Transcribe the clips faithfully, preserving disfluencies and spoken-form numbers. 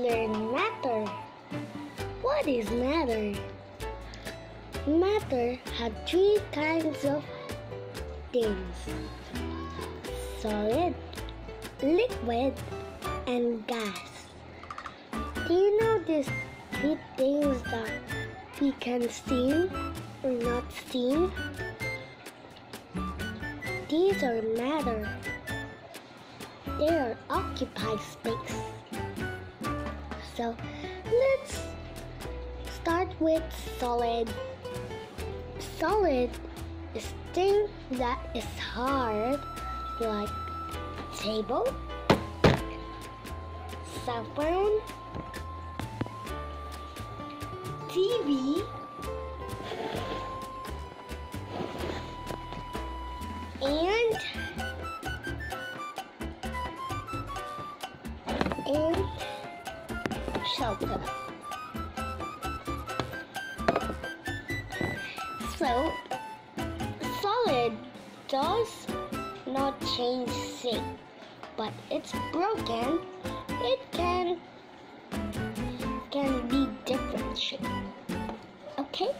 Learn matter. What is matter? Matter has three kinds of things: solid, liquid, and gas. Do you know these three things that we can see or not see? These are matter. They are occupied space. So let's start with solid. Solid is thing that is hard, like table, cell phone, T V, and and shelter. So, solid does not change shape, but it's broken. It can can be different shape. Okay.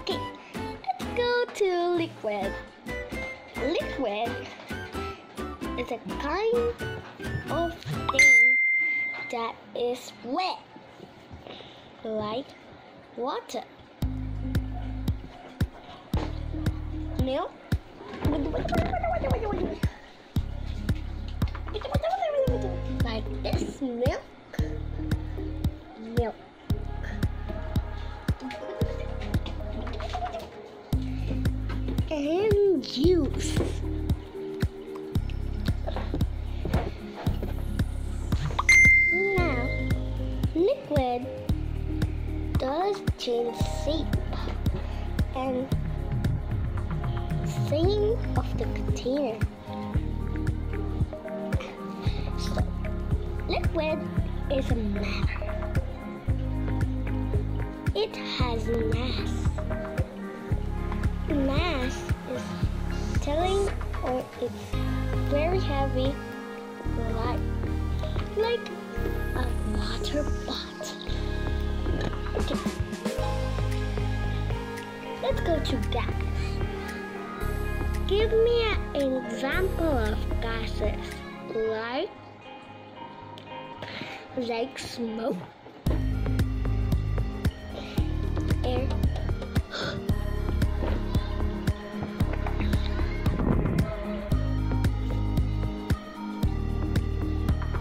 Okay. Let's go to liquid. Liquid is a kind of thing that is wet, like water, milk, like this, milk, milk, and juice. Liquid does change shape, and same of the container. So, liquid is a matter. It has mass. Mass is telling, or it's very heavy, like like a water bottle. Okay. Let's go to gas. Give me an example of gases, like like smoke, air,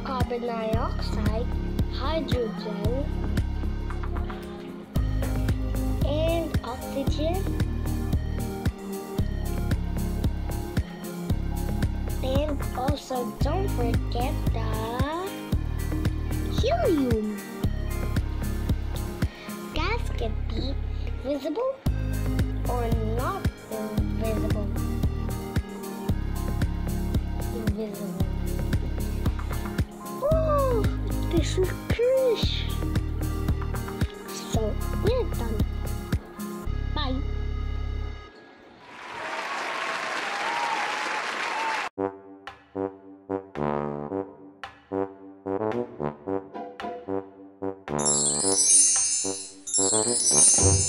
carbon dioxide, hydrogen, and oxygen, and also don't forget the helium. Gas can be visible or not visible. Invisible. Oh, this is crash. So we're done. Bye. Thank you.